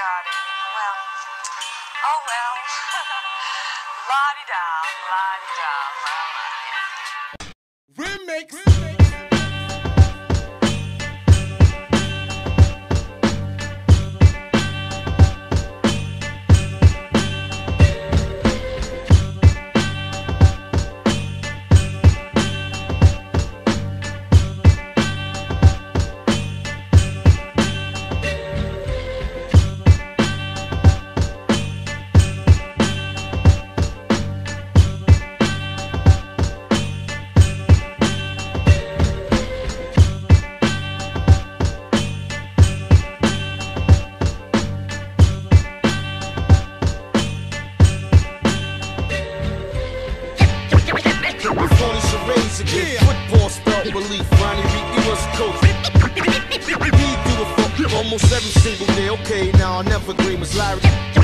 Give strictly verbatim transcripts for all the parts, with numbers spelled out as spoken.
got it. Well, oh well. La-di-da, la-di-da, la-di-da. Remix! Remix. Yeah. Football spell belief, Ronnie Reed, he was a coach. He do it for almost every single day. Okay, now I never dream was Larry. If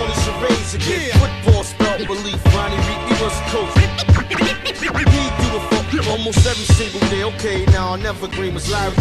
only charades again. Football spell belief, Ronnie Reed, he was a coach. He do it for almost every single day. Okay, now I never dream was Larry.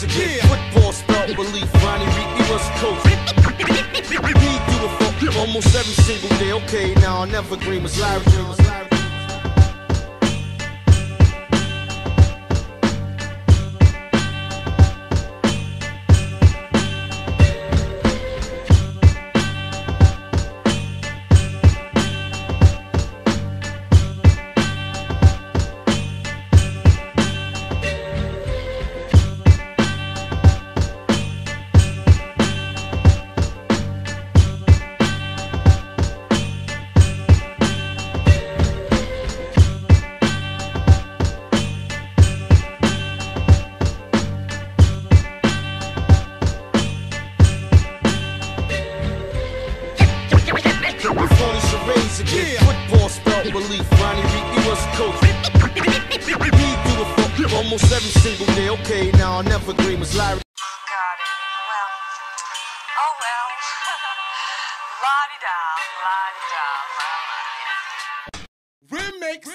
Yeah. Football spell belief, Ronnie Reed, he was a coach. He do it for almost every single day. Okay, now I never dream was Larry. If only charades again. Football spell belief, Ronnie Reed, he was a coach. He do it for almost every single day. Okay, now I never dream was Larry. Yeah. Football spell belief, Ronnie Reed, he was a coach. He do it for almost every single day. Okay, now I never dream was Larry. Got it. Well, oh well. La-di-da, la-di-da, la-di-da. Remix. Remix.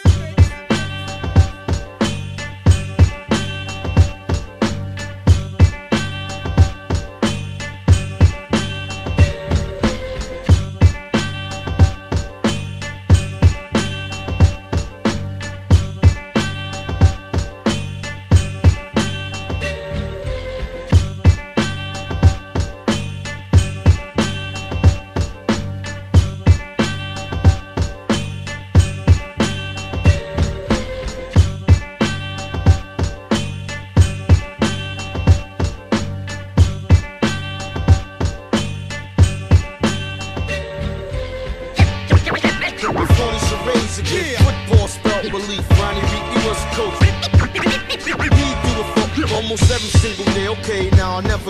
Yeah. Football spell belief, Ronnie Reed, he was a coach. He do it for almost every single day. Okay, now I never